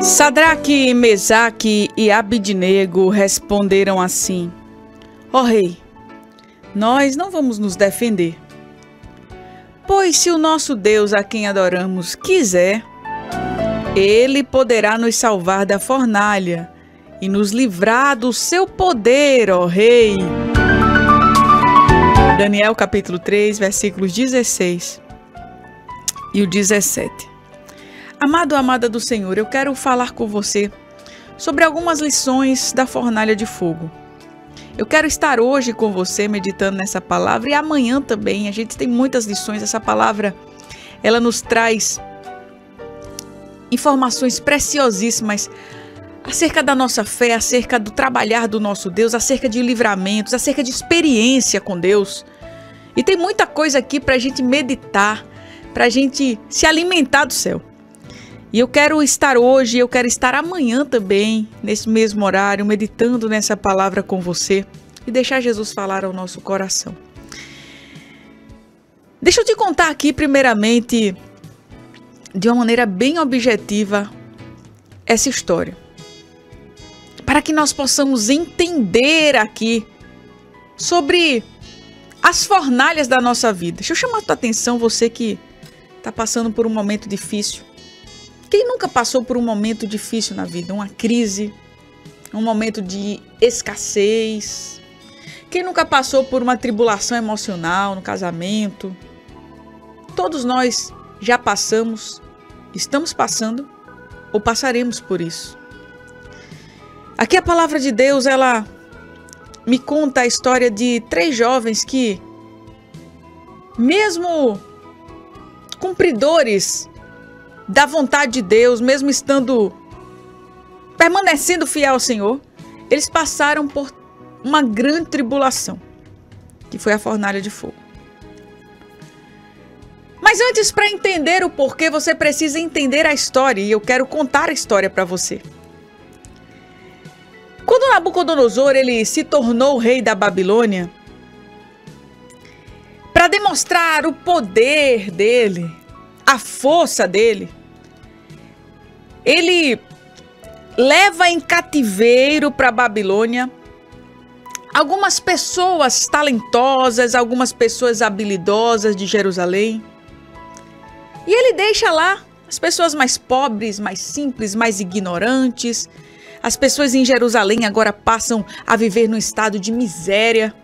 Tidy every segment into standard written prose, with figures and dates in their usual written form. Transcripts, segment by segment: Sadraque, Mesaque e Abednego responderam assim: Ó rei, nós não vamos nos defender, pois se o nosso Deus a quem adoramos quiser, ele poderá nos salvar da fornalha e nos livrar do seu poder, ó rei. Daniel capítulo 3, versículos 16 e o 17. Amado, amada do Senhor, eu quero falar com você sobre algumas lições da fornalha de fogo. Eu quero estar hoje com você meditando nessa palavra, e amanhã também. A gente tem muitas lições. Essa palavra, ela nos traz informações preciosíssimas acerca da nossa fé, acerca do trabalhar do nosso Deus, acerca de livramentos, acerca de experiência com Deus. E tem muita coisa aqui para a gente meditar, para a gente se alimentar do céu. E eu quero estar hoje, eu quero estar amanhã também, nesse mesmo horário, meditando nessa palavra com você e deixar Jesus falar ao nosso coração. Deixa eu te contar aqui, primeiramente, de uma maneira bem objetiva, essa história, para que nós possamos entender aqui sobre as fornalhas da nossa vida. Deixa eu chamar a tua atenção, você que está passando por um momento difícil. Quem nunca passou por um momento difícil na vida? Uma crise, um momento de escassez. Quem nunca passou por uma tribulação emocional no casamento? Todos nós já passamos, estamos passando ou passaremos por isso. Aqui a palavra de Deus, ela me conta a história de três jovens que, mesmo cumpridores da vontade de Deus, mesmo estando, permanecendo fiel ao Senhor, eles passaram por uma grande tribulação, que foi a fornalha de fogo. Mas antes, para entender o porquê, você precisa entender a história, e eu quero contar a história para você. Quando Nabucodonosor, ele se tornou rei da Babilônia, para demonstrar o poder dele, a força dele, ele leva em cativeiro para a Babilônia algumas pessoas talentosas, algumas pessoas habilidosas de Jerusalém. E ele deixa lá as pessoas mais pobres, mais simples, mais ignorantes. As pessoas em Jerusalém agora passam a viver num estado de miséria.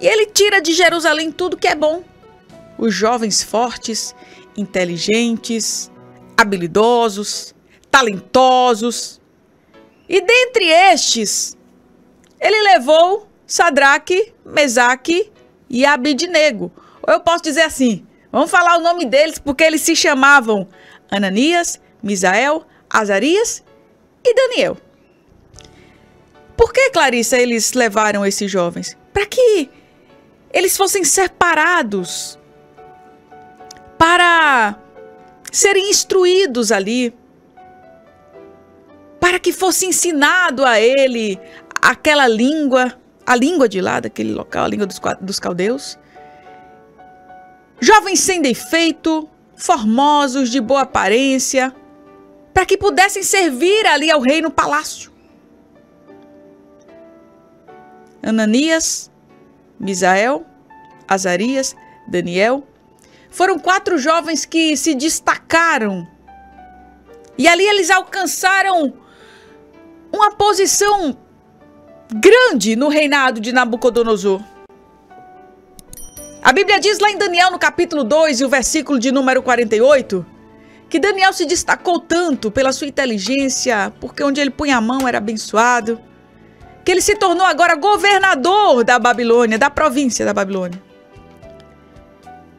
E ele tira de Jerusalém tudo que é bom. Os jovens fortes, inteligentes, habilidosos, talentosos. E dentre estes, ele levou Sadraque, Mesaque e Abednego. Ou eu posso dizer assim, vamos falar o nome deles, porque eles se chamavam Ananias, Misael, Azarias e Daniel. Por que, Clarissa, eles levaram esses jovens? Para que eles fossem separados, para serem instruídos ali, para que fosse ensinado a ele aquela língua, a língua de lá, daquele local, a língua dos caldeus. Jovens sem defeito, formosos, de boa aparência, para que pudessem servir ali ao rei no palácio. Ananias, Misael, Azarias, Daniel, foram quatro jovens que se destacaram. E ali eles alcançaram uma posição grande no reinado de Nabucodonosor. A Bíblia diz lá em Daniel, no capítulo 2, e o versículo de número 48, que Daniel se destacou tanto pela sua inteligência, porque onde ele punha a mão era abençoado, que ele se tornou agora governador da Babilônia, da província da Babilônia.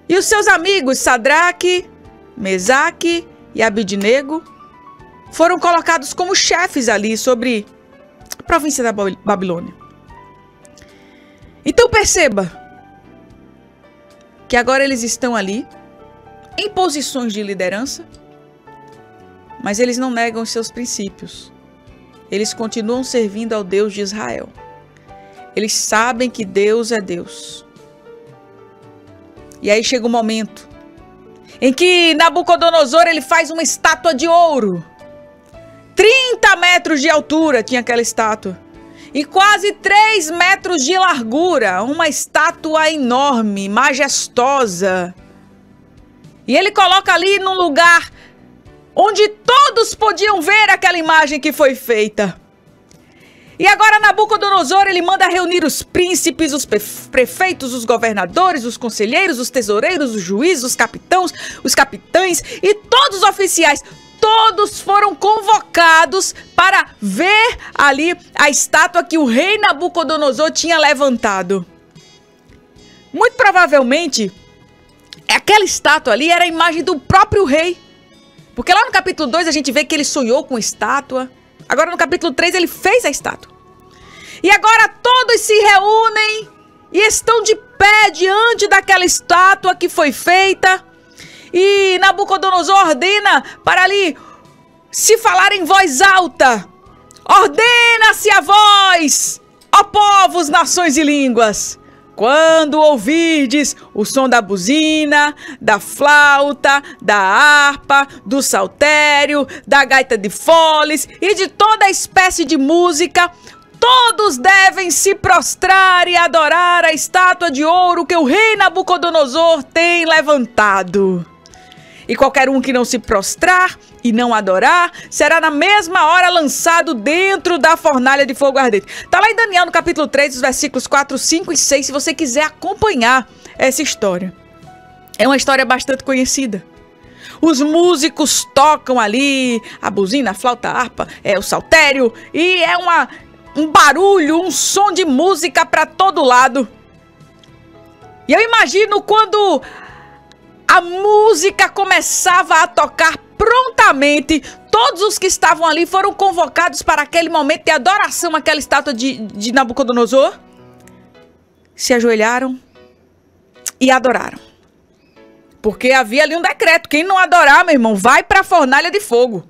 E os seus amigos Sadraque, Mesaque e Abednego foram colocados como chefes ali sobre a província da Babilônia. Então perceba que agora eles estão ali em posições de liderança, mas eles não negam os seus princípios. Eles continuam servindo ao Deus de Israel. Eles sabem que Deus é Deus. E aí chega o momento em que Nabucodonosor, ele faz uma estátua de ouro 30 metros de altura tinha aquela estátua. E quase 3 metros de largura. Uma estátua enorme, majestosa. E ele coloca ali num lugar onde todos podiam ver aquela imagem que foi feita. E agora Nabucodonosor, ele manda reunir os príncipes, os prefeitos, os governadores, os conselheiros, os tesoureiros, os juízes, os capitães e todos os oficiais. Todos foram convocados para ver ali a estátua que o rei Nabucodonosor tinha levantado. Muito provavelmente, aquela estátua ali era a imagem do próprio rei. Porque lá no capítulo 2 a gente vê que ele sonhou com estátua. Agora no capítulo 3 ele fez a estátua. E agora todos se reúnem e estão de pé diante daquela estátua que foi feita. E Nabucodonosor ordena para ali se falar em voz alta. Ordena-se a voz, ó povos, nações e línguas. Quando ouvirdes o som da buzina, da flauta, da harpa, do saltério, da gaita de foles e de toda espécie de música, todos devem se prostrar e adorar a estátua de ouro que o rei Nabucodonosor tem levantado. E qualquer um que não se prostrar e não adorar, será na mesma hora lançado dentro da fornalha de fogo ardente. Está lá em Daniel no capítulo 3, os versículos 4, 5 e 6, se você quiser acompanhar essa história. É uma história bastante conhecida. Os músicos tocam ali a buzina, a flauta, a harpa, o saltério, e é um barulho, um som de música para todo lado. E eu imagino quando a música começava a tocar prontamente. Todos os que estavam ali foram convocados para aquele momento de adoração àquela estátua de Nabucodonosor. Se ajoelharam e adoraram. Porque havia ali um decreto. Quem não adorar, meu irmão, vai para a fornalha de fogo.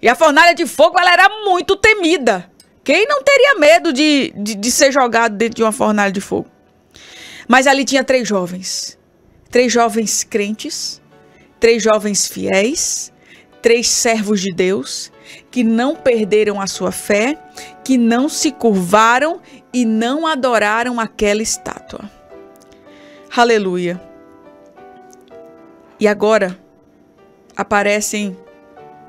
E a fornalha de fogo, ela era muito temida. Quem não teria medo de ser jogado dentro de uma fornalha de fogo? Mas ali tinha 3 jovens. 3 jovens crentes, 3 jovens fiéis, 3 servos de Deus, que não perderam a sua fé, que não se curvaram e não adoraram aquela estátua. Aleluia! E agora aparecem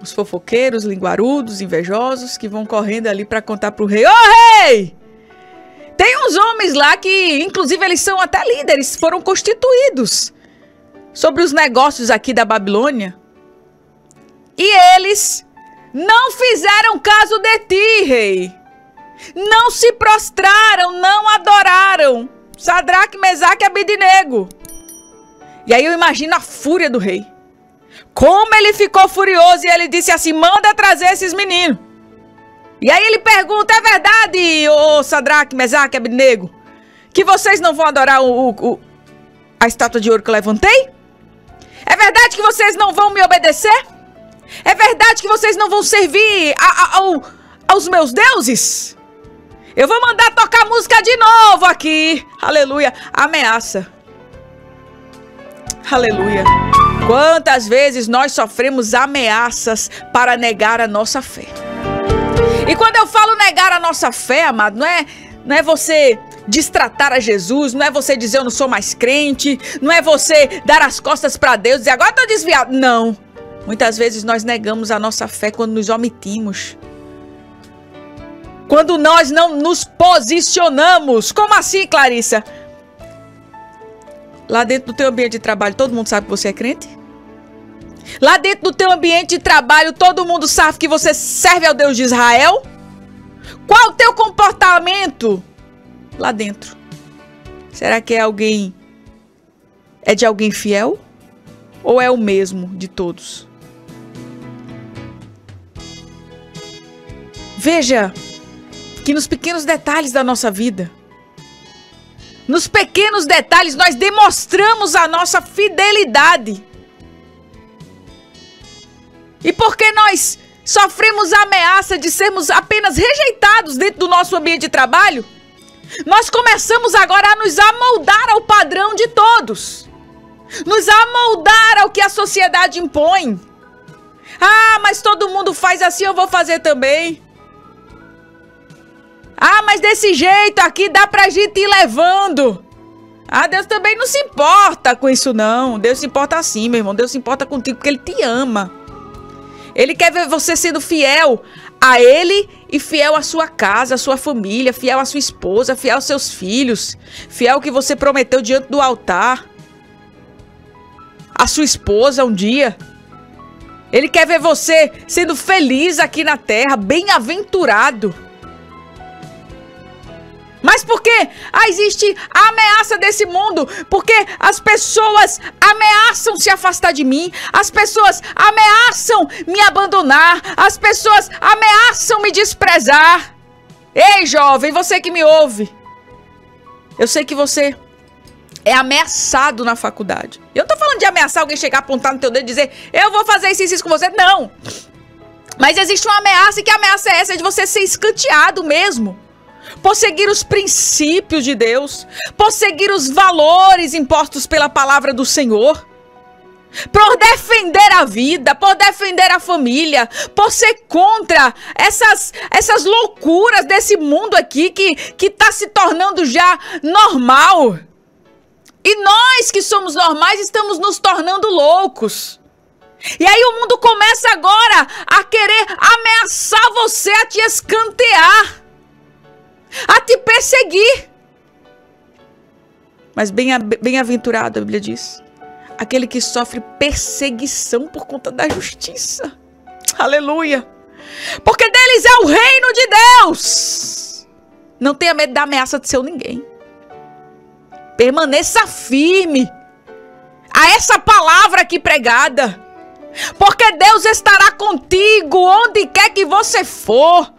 os fofoqueiros, linguarudos, invejosos, que vão correndo ali para contar para o rei. Ô rei! Tem uns homens lá que, inclusive, eles são até líderes, foram constituídos sobre os negócios aqui da Babilônia. E eles não fizeram caso de ti, rei. Não se prostraram, não adoraram. Sadraque, Mesaque e Abednego. E aí eu imagino a fúria do rei. Como ele ficou furioso e ele disse assim, manda trazer esses meninos. E aí ele pergunta, é verdade, ô Sadraque, Mesaque, Abednego, que vocês não vão adorar a estátua de ouro que eu levantei? É verdade que vocês não vão me obedecer? É verdade que vocês não vão servir aos meus deuses? Eu vou mandar tocar música de novo aqui. Aleluia. Ameaça. Aleluia. Quantas vezes nós sofremos ameaças para negar a nossa fé. E quando eu falo negar a nossa fé, amado, não é você destratar a Jesus, não é você dizer eu não sou mais crente, não é você dar as costas para Deus e dizer agora eu tô desviado. Não. Muitas vezes nós negamos a nossa fé quando nos omitimos. Quando nós não nos posicionamos. Como assim, Clarissa? Lá dentro do teu ambiente de trabalho, todo mundo sabe que você é crente? Lá dentro do teu ambiente de trabalho, todo mundo sabe que você serve ao Deus de Israel? Qual o teu comportamento lá dentro? Será que é de alguém fiel? Ou é o mesmo de todos? Veja que nos pequenos detalhes da nossa vida, nos pequenos detalhes nós demonstramos a nossa fidelidade. E porque nós sofremos a ameaça de sermos apenas rejeitados dentro do nosso ambiente de trabalho, nós começamos agora a nos amoldar ao padrão de todos. Nos amoldar ao que a sociedade impõe. Ah, mas todo mundo faz assim, eu vou fazer também. Ah, mas desse jeito aqui dá pra gente ir levando. Ah, Deus também não se importa com isso não. Deus se importa assim, meu irmão. Deus se importa contigo porque Ele te ama. Ele quer ver você sendo fiel a Ele e fiel à sua casa, à sua família, fiel à sua esposa, fiel aos seus filhos, fiel ao que você prometeu diante do altar, à sua esposa um dia. Ele quer ver você sendo feliz aqui na terra, bem-aventurado. Mas por que existe a ameaça desse mundo? Porque as pessoas ameaçam se afastar de mim, as pessoas ameaçam me abandonar, as pessoas ameaçam me desprezar. Ei, jovem, você que me ouve, eu sei que você é ameaçado na faculdade. Eu não tô falando de ameaçar alguém chegar, apontar no teu dedo e dizer eu vou fazer isso com você, não. Mas existe uma ameaça, e que ameaça é essa? É de você ser escanteado mesmo. Por seguir os princípios de Deus, por seguir os valores impostos pela palavra do Senhor, por defender a vida, por defender a família, por ser contra essas loucuras desse mundo aqui que está se tornando já normal. E nós que somos normais estamos nos tornando loucos. E aí o mundo começa agora a querer ameaçar você, a te escantear, a te perseguir. Mas bem-aventurado, a Bíblia diz, aquele que sofre perseguição por conta da justiça. Aleluia! Porque deles é o reino de Deus. Não tenha medo da ameaça de seu ninguém. Permaneça firme a essa palavra aqui pregada, porque Deus estará contigo onde quer que você for.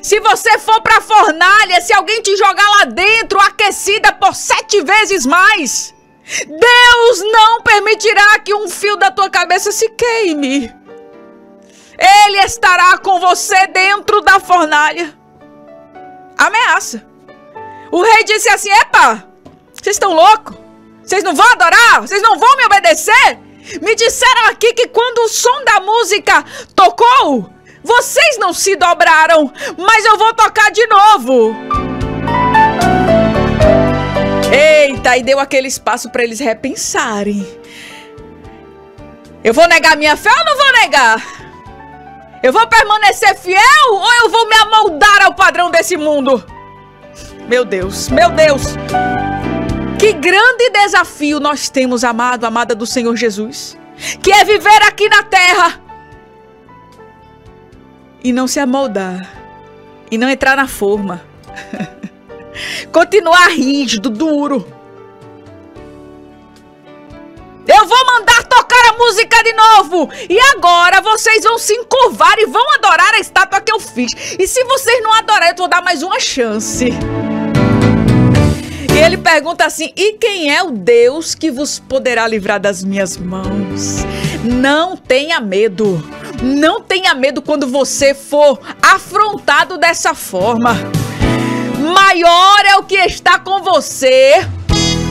Se você for para a fornalha, se alguém te jogar lá dentro, aquecida por 7 vezes mais, Deus não permitirá que um fio da tua cabeça se queime. Ele estará com você dentro da fornalha. Ameaça. O rei disse assim: epa, vocês estão loucos? Vocês não vão adorar? Vocês não vão me obedecer? Me disseram aqui que quando o som da música tocou, vocês não se dobraram, mas eu vou tocar de novo. Eita, e deu aquele espaço para eles repensarem. Eu vou negar minha fé ou não vou negar? Eu vou permanecer fiel ou eu vou me amoldar ao padrão desse mundo? Meu Deus, meu Deus. Que grande desafio nós temos, amado, amada do Senhor Jesus, que é viver aqui na terra e não se amoldar, e não entrar na forma, continuar rígido, duro. Eu vou mandar tocar a música de novo, e agora vocês vão se encurvar e vão adorar a estátua que eu fiz, e se vocês não adorarem, eu vou dar mais uma chance. E ele pergunta assim: e quem é o Deus que vos poderá livrar das minhas mãos? Não tenha medo. Não tenha medo quando você for afrontado dessa forma. Maior é o que está com você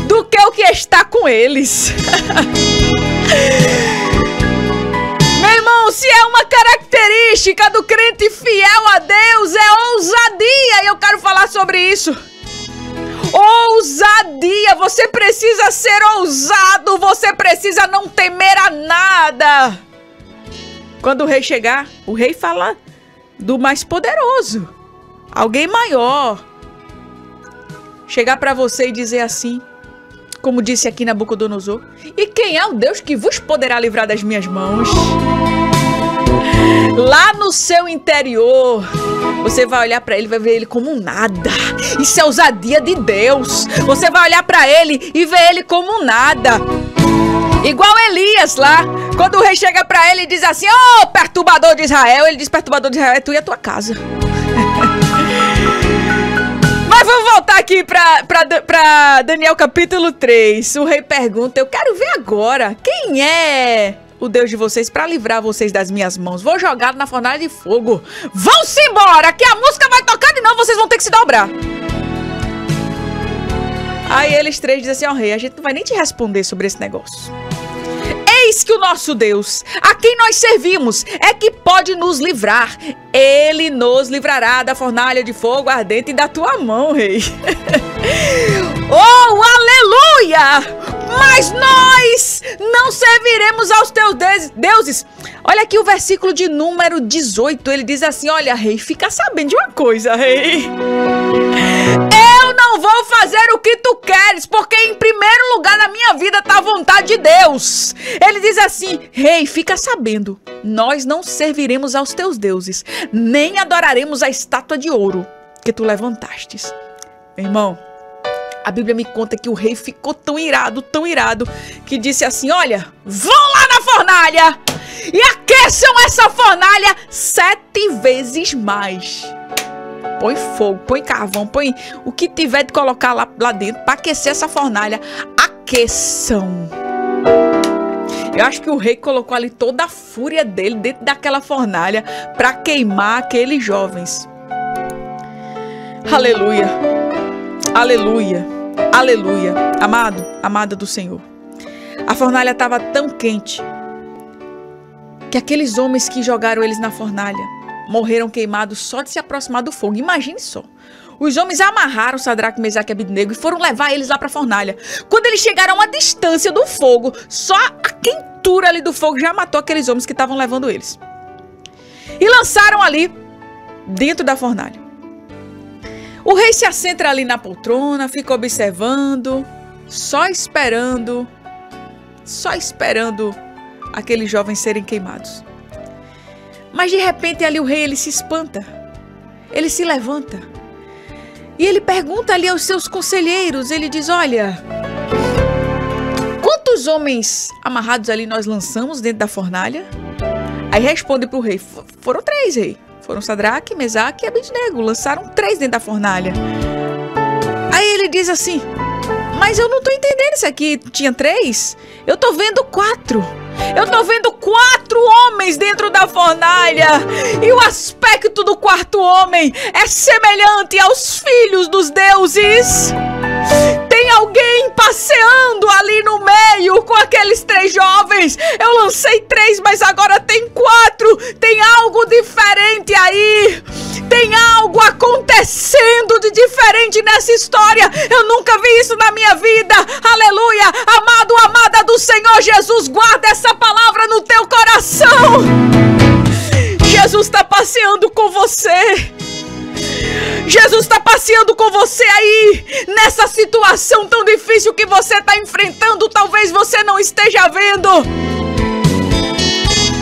do que o que está com eles. Meu irmão, se é uma característica do crente fiel a Deus, é ousadia. E eu quero falar sobre isso. Ousadia. Você precisa ser ousado. Você precisa não temer a nada. Quando o rei chegar, o rei fala do mais poderoso, alguém maior, chegar para você e dizer assim, como disse aqui Nabucodonosor: e quem é o Deus que vos poderá livrar das minhas mãos? Lá no seu interior, você vai olhar para ele, vai ver ele como nada. Isso é ousadia de Deus. Você vai olhar para ele e ver ele como nada. Igual Elias lá, quando o rei chega pra ele e diz assim: ô, perturbador de Israel, ele diz: perturbador de Israel é tu e a tua casa. Mas vamos voltar aqui pra Daniel capítulo 3, o rei pergunta: eu quero ver agora, quem é o Deus de vocês pra livrar vocês das minhas mãos? Vou jogar na fornalha de fogo. Vão-se embora, que a música vai tocar de novo, vocês vão ter que se dobrar. Aí eles três dizem assim: ó rei, a gente não vai nem te responder sobre esse negócio. eis que o nosso Deus, a quem nós servimos, é que pode nos livrar. Ele nos livrará da fornalha de fogo ardente da tua mão, rei. Oh, aleluia! Mas nós não serviremos aos teus deuses. Olha aqui o versículo de número 18. Ele diz assim, olha, rei, fica sabendo de uma coisa, rei. Eu não vou fazer o que tu queres, porque em primeiro lugar na minha vida está a vontade de Deus. Ele diz assim, rei, fica sabendo, nós não serviremos aos teus deuses, nem adoraremos a estátua de ouro que tu levantastes. Meu irmão, a Bíblia me conta que o rei ficou tão irado, que disse assim, olha, vão lá na fornalha e aqueçam essa fornalha 7 vezes mais. Põe fogo, põe carvão, põe o que tiver de colocar lá dentro para aquecer essa fornalha. Aqueçam. Eu acho que o rei colocou ali toda a fúria dele dentro daquela fornalha para queimar aqueles jovens. Aleluia. Aleluia, aleluia, amado, amada do Senhor. A fornalha estava tão quente que aqueles homens que jogaram eles na fornalha morreram queimados só de se aproximar do fogo. Imagine só, os homens amarraram Sadraque, Mesaque e Abednego e foram levar eles lá para a fornalha. Quando eles chegaram a uma distância do fogo, só a quentura ali do fogo já matou aqueles homens que estavam levando eles. E lançaram ali dentro da fornalha. O rei se assenta ali na poltrona, fica observando, só esperando aqueles jovens serem queimados. Mas de repente ali o rei, ele se espanta, ele se levanta e ele pergunta ali aos seus conselheiros, ele diz, olha, quantos homens amarrados ali nós lançamos dentro da fornalha? Aí responde para o rei, foram 3, rei. Foram Sadraque, Mesaque e Abednego. Lançaram 3 dentro da fornalha. Aí ele diz assim, mas eu não tô entendendo isso aqui. Tinha 3? Eu tô vendo 4. Eu tô vendo 4 homens dentro da fornalha. E o aspecto do 4º homem é semelhante aos filhos dos deuses. Tem alguém passeando ali no meio com aqueles 3 jovens. Eu lancei 3, mas agora tem 4. Tem algo diferente aí. Tem algo acontecendo de diferente nessa história. Eu nunca vi isso na minha vida. Aleluia. Amado, amada do Senhor Jesus, guarda essa palavra no teu coração. Jesus está passeando com você. Jesus está passeando com você aí, nessa situação tão difícil que você está enfrentando, talvez você não esteja vendo.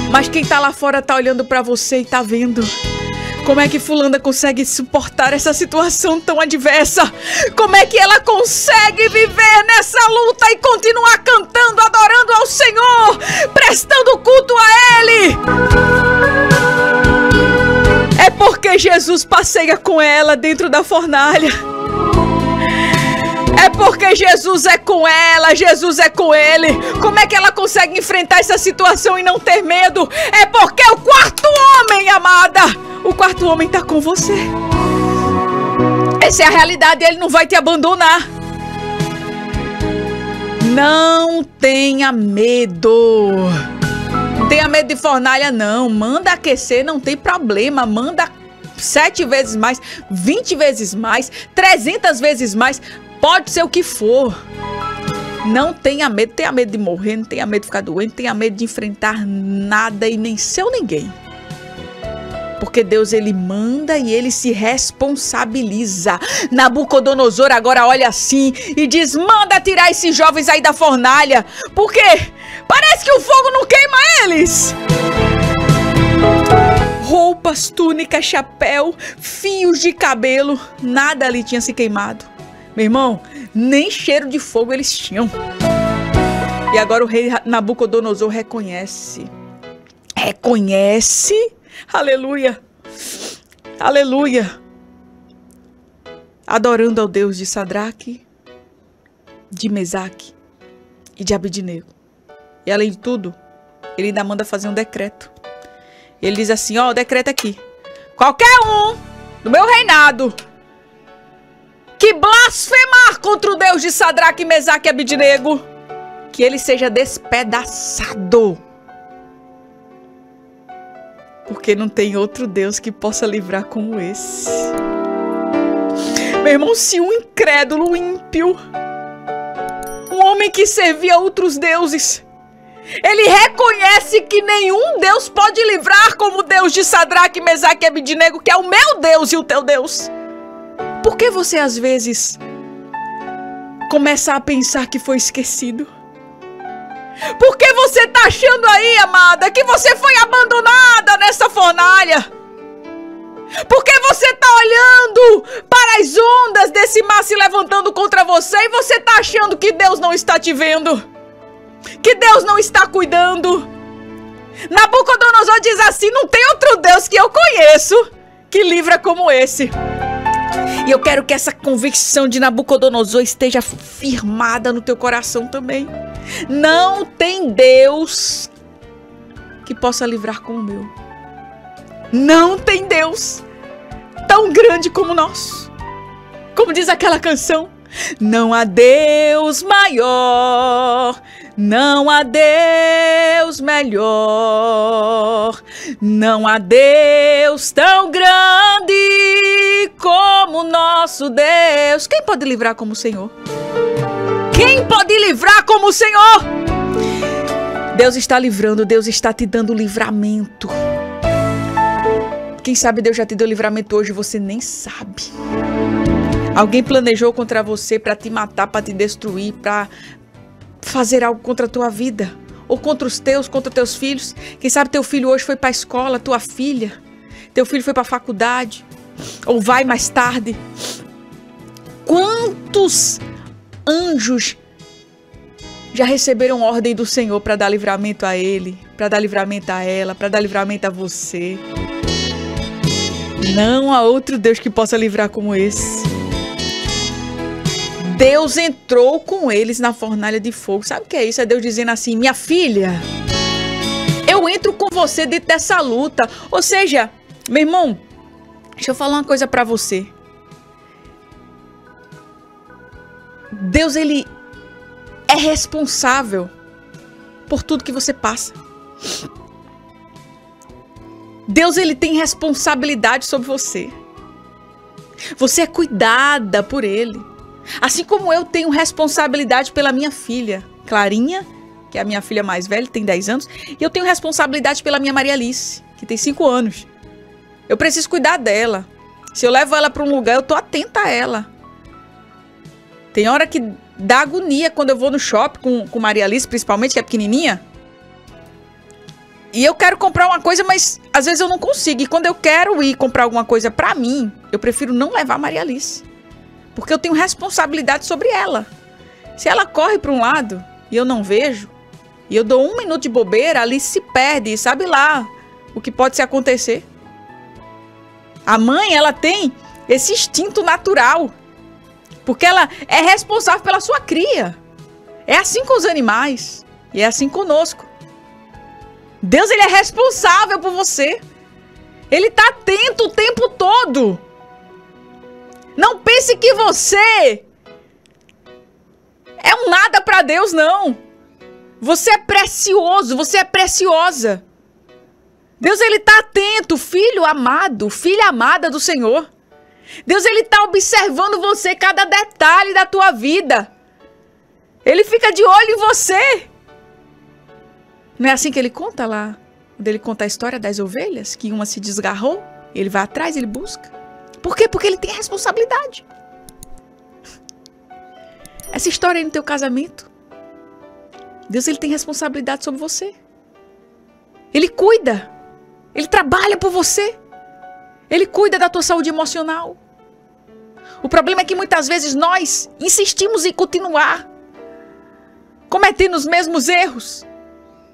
Mas quem está lá fora está olhando para você e está vendo. Como é que fulana consegue suportar essa situação tão adversa? Como é que ela consegue viver nessa luta e continuar cantando, adorando ao Senhor, prestando culto a Ele? É porque Jesus passeia com ela dentro da fornalha. É porque Jesus é com ela, Jesus é com ele. Como é que ela consegue enfrentar essa situação e não ter medo? É porque o 4º homem, amada, o 4º homem está com você. Essa é a realidade, ele não vai te abandonar. Não tenha medo. Não tenha medo de fornalha, não. Manda aquecer, não tem problema. Manda 7 vezes mais, 20 vezes mais, 300 vezes mais. Pode ser o que for. Não tenha medo de morrer, não tenha medo de ficar doente, não tenha medo de enfrentar nada e nem seu ninguém. Porque Deus, ele manda e ele se responsabiliza. Nabucodonosor agora olha assim e diz, manda tirar esses jovens aí da fornalha. Por quê? Parece que o fogo não queima eles. Roupas, túnicas, chapéu, fios de cabelo, nada ali tinha se queimado. Meu irmão, nem cheiro de fogo eles tinham. E agora o rei Nabucodonosor reconhece. Aleluia, aleluia, adorando ao Deus de Sadraque, de Mesaque e de Abednego. E além de tudo, ele ainda manda fazer um decreto. Ele diz assim, ó, o decreto aqui, qualquer um do meu reinado que blasfemar contra o Deus de Sadraque, Mesaque e Abednego, que ele seja despedaçado, porque não tem outro Deus que possa livrar como esse. Meu irmão, se um incrédulo, um ímpio, um homem que servia a outros deuses, ele reconhece que nenhum Deus pode livrar como o Deus de Sadraque, Mesaque e Abednego, que é o meu Deus e o teu Deus. Por que você às vezes começa a pensar que foi esquecido? Por que você tá achando aí, amada, que você foi abandonada nessa fornalha? Por que você tá olhando para as ondas desse mar se levantando contra você e você tá achando que Deus não está te vendo? Que Deus não está cuidando? Nabucodonosor diz assim: não tem outro Deus que eu conheço que livra como esse. E eu quero que essa convicção de Nabucodonosor esteja firmada no teu coração também. Não tem Deus que possa livrar como o meu. Não tem Deus tão grande como o nosso. Como diz aquela canção: não há Deus maior, não há Deus melhor, não há Deus tão grande como o nosso Deus. Quem pode livrar como o Senhor? Quem pode livrar como o Senhor? Deus está livrando, Deus está te dando livramento. Quem sabe Deus já te deu livramento hoje, você nem sabe. Alguém planejou contra você para te matar, para te destruir, para fazer algo contra a tua vida, ou contra os teus, contra teus filhos. Quem sabe teu filho hoje foi para a escola, tua filha, teu filho foi para a faculdade, ou vai mais tarde. Quantos anjos já receberam ordem do Senhor para dar livramento a ele, para dar livramento a ela, para dar livramento a você? Não há outro Deus que possa livrar como esse. Deus entrou com eles na fornalha de fogo. Sabe o que é isso? É Deus dizendo assim: minha filha, eu entro com você dentro dessa luta. Ou seja, meu irmão, deixa eu falar uma coisa pra você. Deus, ele é responsável por tudo que você passa. Deus, ele tem responsabilidade sobre você. Você é cuidada por ele. Assim como eu tenho responsabilidade pela minha filha, Clarinha, que é a minha filha mais velha, tem 10 anos. E eu tenho responsabilidade pela minha Maria Alice, que tem 5 anos. Eu preciso cuidar dela. Se eu levo ela para um lugar, eu tô atenta a ela. Tem hora que dá agonia quando eu vou no shopping com Maria Alice, principalmente, que é pequenininha. E eu quero comprar uma coisa, mas às vezes eu não consigo. E quando eu quero ir comprar alguma coisa para mim, eu prefiro não levar a Maria Alice. Porque eu tenho responsabilidade sobre ela. Se ela corre para um lado e eu não vejo, e eu dou um minuto de bobeira, ali se perde, sabe lá o que pode se acontecer. A mãe, ela tem esse instinto natural, porque ela é responsável pela sua cria. É assim com os animais e é assim conosco. Deus, ele é responsável por você. Ele tá atento o tempo todo. Não pense que você é um nada para Deus, não. Você é precioso, você é preciosa. Deus, ele está atento, filho amado, filha amada do Senhor. Deus, ele está observando você, cada detalhe da tua vida. Ele fica de olho em você. Não é assim que ele conta lá, quando ele conta a história das ovelhas, que uma se desgarrou, ele vai atrás, ele busca. Por quê? Porque ele tem responsabilidade. Essa história aí no teu casamento, Deus, ele tem responsabilidade sobre você. Ele cuida. Ele trabalha por você. Ele cuida da tua saúde emocional. O problema é que muitas vezes nós insistimos em continuar cometendo os mesmos erros.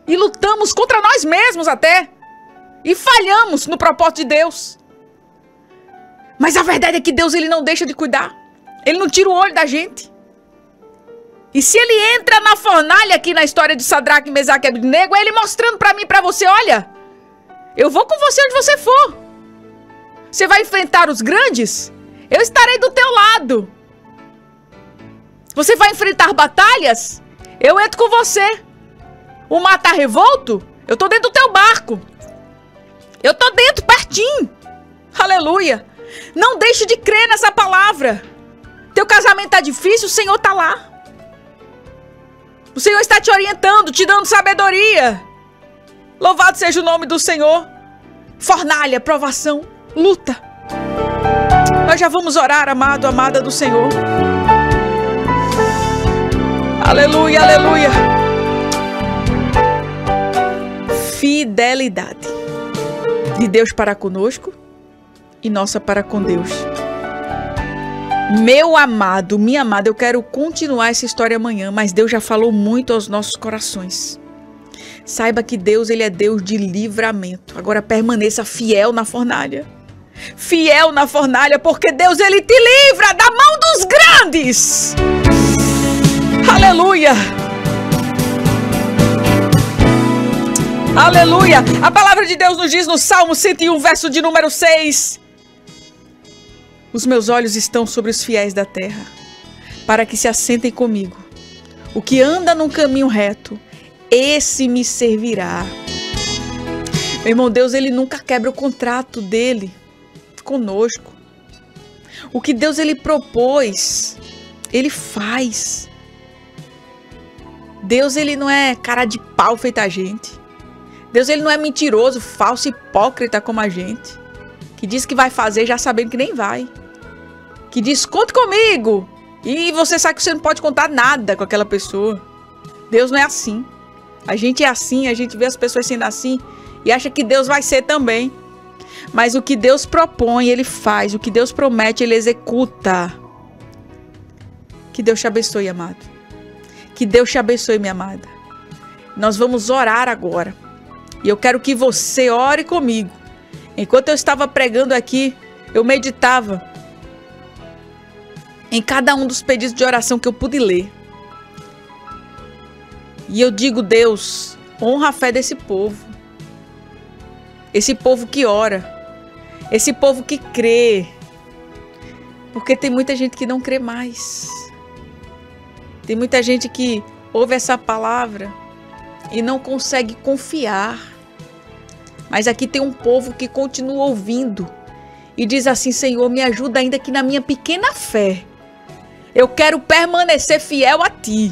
E lutamos contra nós mesmos até. E falhamos no propósito de Deus. Mas a verdade é que Deus, ele não deixa de cuidar. Ele não tira o olho da gente. E se ele entra na fornalha aqui na história de Sadraque, Mesaque e Abednego, é ele mostrando pra mim e pra você: olha, eu vou com você onde você for. Você vai enfrentar os grandes? Eu estarei do teu lado. Você vai enfrentar batalhas? Eu entro com você. O mar tá revolto? Eu tô dentro do teu barco. Eu tô dentro, pertinho. Aleluia. Não deixe de crer nessa palavra. Teu casamento tá difícil, o Senhor tá lá. O Senhor está te orientando, te dando sabedoria. Louvado seja o nome do Senhor. Fornalha, provação, luta. Nós já vamos orar, amado, amada do Senhor. Aleluia, aleluia. Fidelidade de Deus para conosco e nossa para com Deus. Meu amado, minha amada, eu quero continuar essa história amanhã, mas Deus já falou muito aos nossos corações. Saiba que Deus, Ele é Deus de livramento. Agora permaneça fiel na fornalha. Fiel na fornalha, porque Deus, Ele te livra da mão dos grandes. Aleluia. Aleluia. A palavra de Deus nos diz no Salmo 101, verso de número 6. Os meus olhos estão sobre os fiéis da terra, para que se assentem comigo. O que anda num caminho reto, esse me servirá. Meu irmão, Deus, Ele nunca quebra o contrato dele conosco. O que Deus, Ele propôs, Ele faz. Deus, Ele não é cara de pau feita a gente. Deus, Ele não é mentiroso, falso, hipócrita como a gente, que diz que vai fazer já sabendo que nem vai, que diz, conte comigo, e você sabe que você não pode contar nada com aquela pessoa. Deus não é assim. A gente é assim, a gente vê as pessoas sendo assim e acha que Deus vai ser também. Mas o que Deus propõe, Ele faz. O que Deus promete, Ele executa. Que Deus te abençoe, amado. Que Deus te abençoe, minha amada. Nós vamos orar agora. E eu quero que você ore comigo. Enquanto eu estava pregando aqui, eu meditava em cada um dos pedidos de oração que eu pude ler. E eu digo, Deus, honra a fé desse povo. Esse povo que ora. Esse povo que crê. Porque tem muita gente que não crê mais. Tem muita gente que ouve essa palavra e não consegue confiar. Mas aqui tem um povo que continua ouvindo e diz assim, Senhor, me ajuda ainda que na minha pequena fé. Eu quero permanecer fiel a Ti.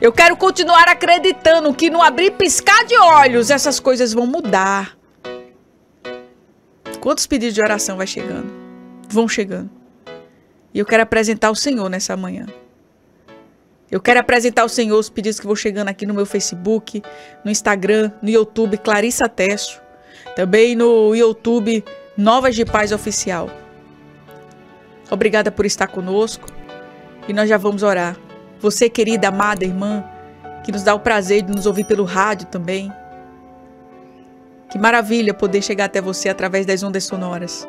Eu quero continuar acreditando que no abrir e piscar de olhos essas coisas vão mudar. Quantos pedidos de oração vai chegando? Vão chegando. E eu quero apresentar ao Senhor nessa manhã. Eu quero apresentar ao Senhor os pedidos que vão chegando aqui no meu Facebook, no Instagram, no YouTube, Clarissa Tércio. Também no YouTube, Novas de Paz Oficial. Obrigada por estar conosco. E nós já vamos orar. Você, querida, amada irmã, que nos dá o prazer de nos ouvir pelo rádio também. Que maravilha poder chegar até você através das ondas sonoras.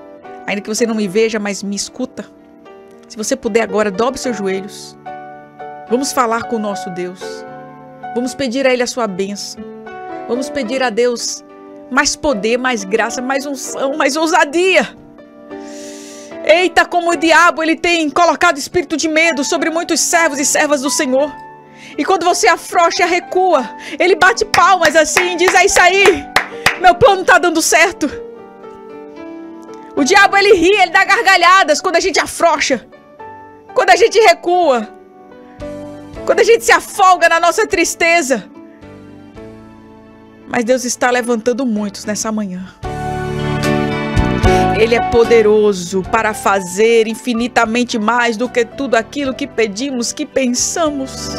Ainda que você não me veja, mas me escuta. Se você puder agora, dobre seus joelhos. Vamos falar com o nosso Deus. Vamos pedir a Ele a sua bênção. Vamos pedir a Deus mais poder, mais graça, mais unção, mais ousadia. Eita, como o diabo, ele tem colocado espírito de medo sobre muitos servos e servas do Senhor. E quando você afrouxa, recua, ele bate palmas assim e diz, é isso aí, meu plano tá dando certo. O diabo, ele ri, ele dá gargalhadas quando a gente afrouxa, quando a gente recua, quando a gente se afoga na nossa tristeza. Mas Deus está levantando muitos nessa manhã. Ele é poderoso para fazer infinitamente mais do que tudo aquilo que pedimos, que pensamos.